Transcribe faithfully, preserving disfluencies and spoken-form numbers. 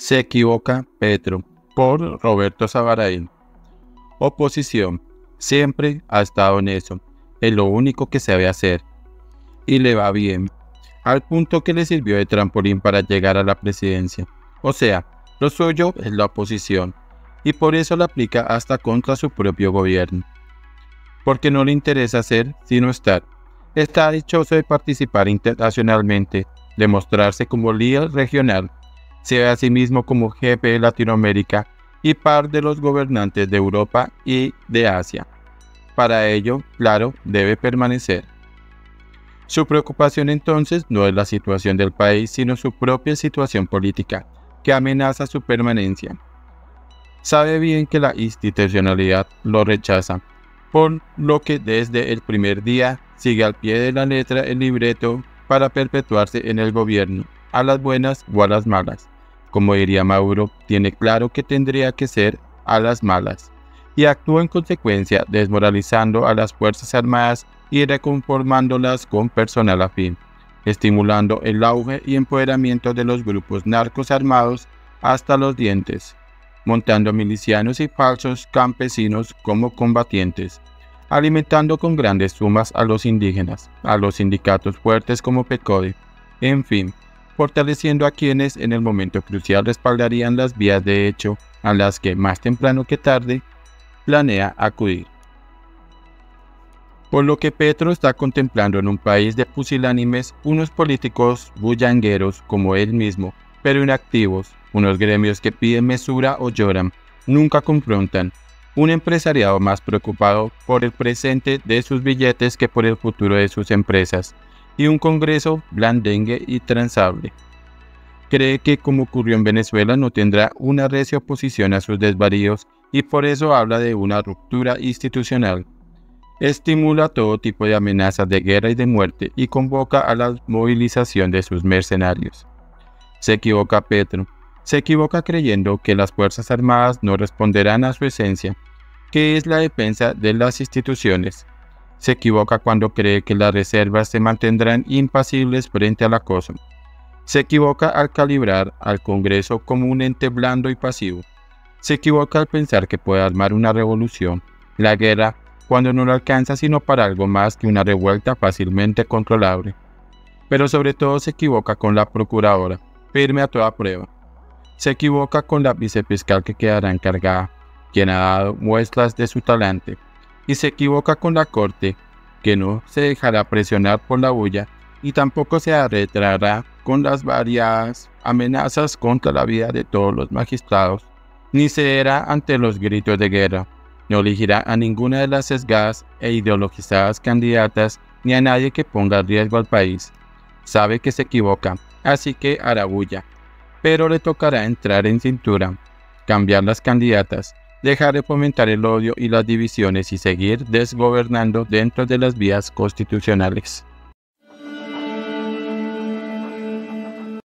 Se equivoca Petro, por Roberto Zabaraín. Oposición. Siempre ha estado en eso. Es lo único que sabe hacer. Y le va bien. Al punto que le sirvió de trampolín para llegar a la presidencia. O sea, lo suyo es la oposición. Y por eso la aplica hasta contra su propio gobierno. Porque no le interesa hacer, sino estar. Está dichoso de participar internacionalmente, de mostrarse como líder regional, se ve a sí mismo como jefe de Latinoamérica y par de los gobernantes de Europa y de Asia. Para ello, claro, debe permanecer. Su preocupación entonces no es la situación del país, sino su propia situación política, que amenaza su permanencia. Sabe bien que la institucionalidad lo rechaza, por lo que desde el primer día sigue al pie de la letra el libreto para perpetuarse en el gobierno, a las buenas o a las malas. Como diría Maduro, tiene claro que tendría que ser a las malas, y actúa en consecuencia desmoralizando a las Fuerzas Armadas y reconformándolas con personal afín, estimulando el auge y empoderamiento de los grupos narcos armados hasta los dientes, montando milicianos y falsos campesinos como combatientes, alimentando con grandes sumas a los indígenas, a los sindicatos fuertes como PECODE, en fin, fortaleciendo a quienes en el momento crucial respaldarían las vías de hecho a las que más temprano que tarde planea acudir. Por lo que Petro está contemplando en un país de pusilánimes unos políticos bullangueros como él mismo, pero inactivos, unos gremios que piden mesura o lloran, nunca confrontan, un empresariado más preocupado por el presente de sus billetes que por el futuro de sus empresas, y un Congreso blandengue y transable. Cree que, como ocurrió en Venezuela, no tendrá una recia oposición a sus desvaríos y por eso habla de una ruptura institucional. Estimula todo tipo de amenazas de guerra y de muerte y convoca a la movilización de sus mercenarios. Se equivoca Petro. Se equivoca creyendo que las Fuerzas Armadas no responderán a su esencia, que es la defensa de las instituciones. Se equivoca cuando cree que las reservas se mantendrán impasibles frente al acoso. Se equivoca al calibrar al Congreso como un ente blando y pasivo. Se equivoca al pensar que puede armar una revolución, la guerra, cuando no lo alcanza sino para algo más que una revuelta fácilmente controlable. Pero sobre todo se equivoca con la procuradora, firme a toda prueba. Se equivoca con la vicefiscal que quedará encargada, quien ha dado muestras de su talante, y se equivoca con la corte, que no se dejará presionar por la bulla y tampoco se arredrará con las variadas amenazas contra la vida de todos los magistrados, ni cederá ante los gritos de guerra, no elegirá a ninguna de las sesgadas e ideologizadas candidatas ni a nadie que ponga en riesgo al país. Sabe que se equivoca, así que hará bulla. Pero le tocará entrar en cintura, cambiar las candidatas, dejar de fomentar el odio y las divisiones y seguir desgobernando dentro de las vías constitucionales.